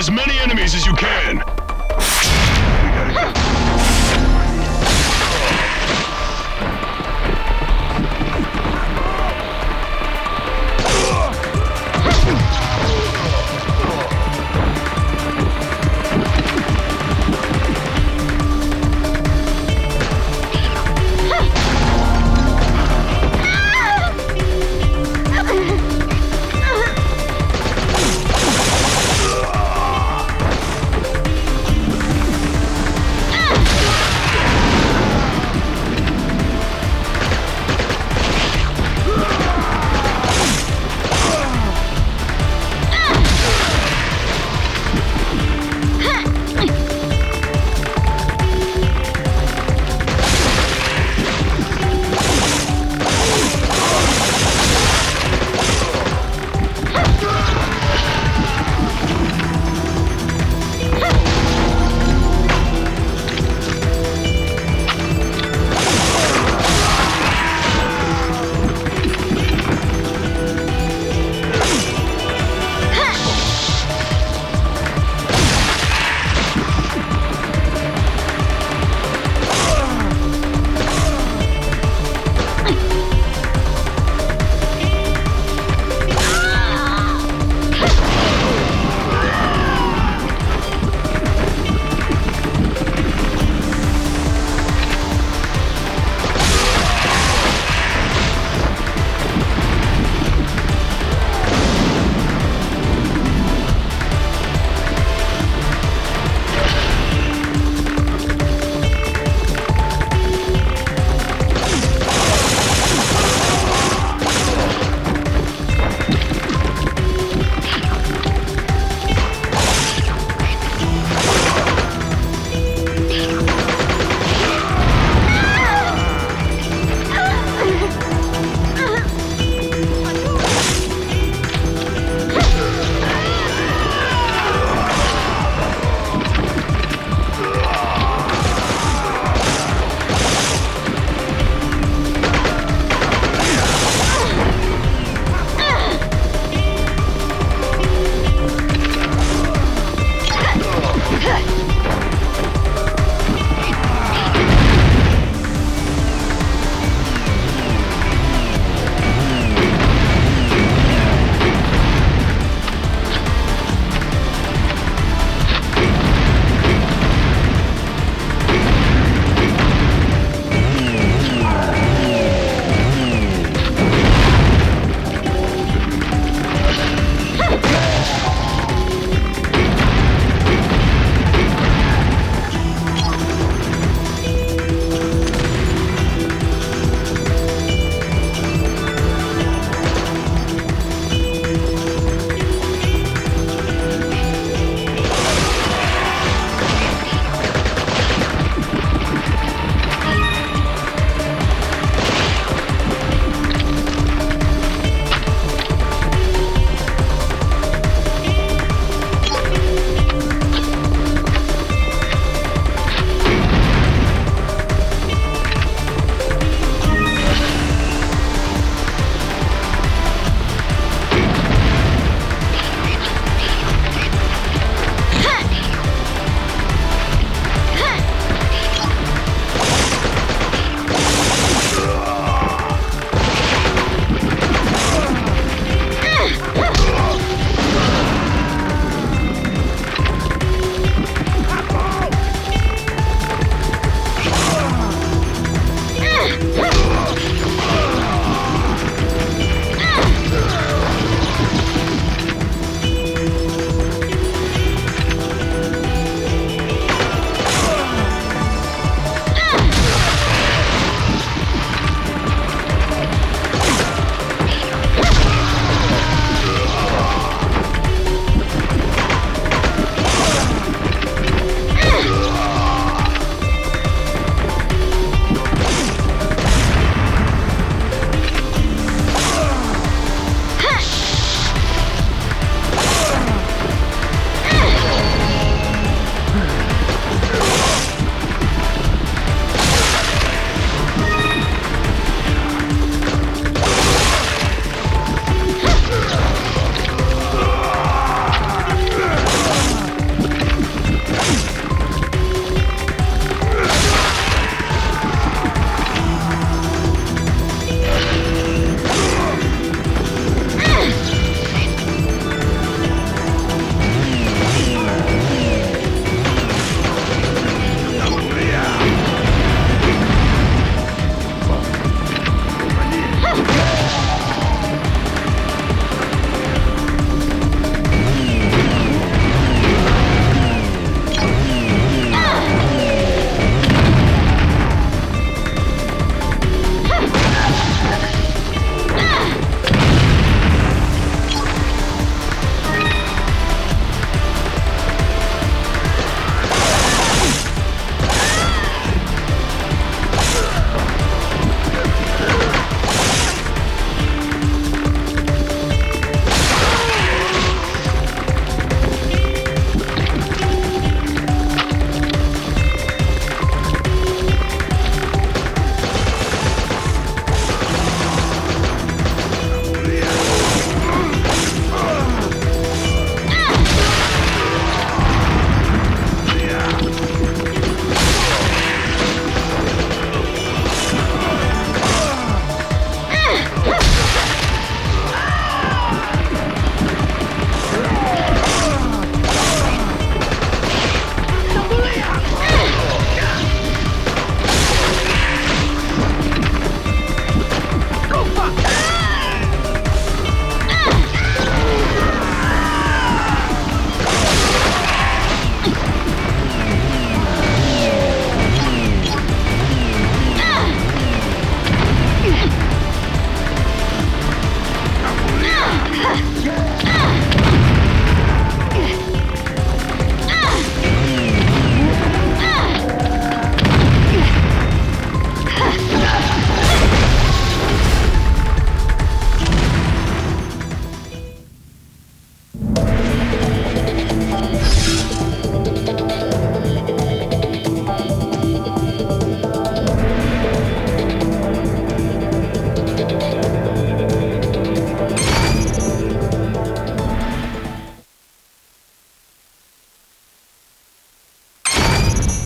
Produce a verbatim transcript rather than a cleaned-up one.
as many enemies as you can.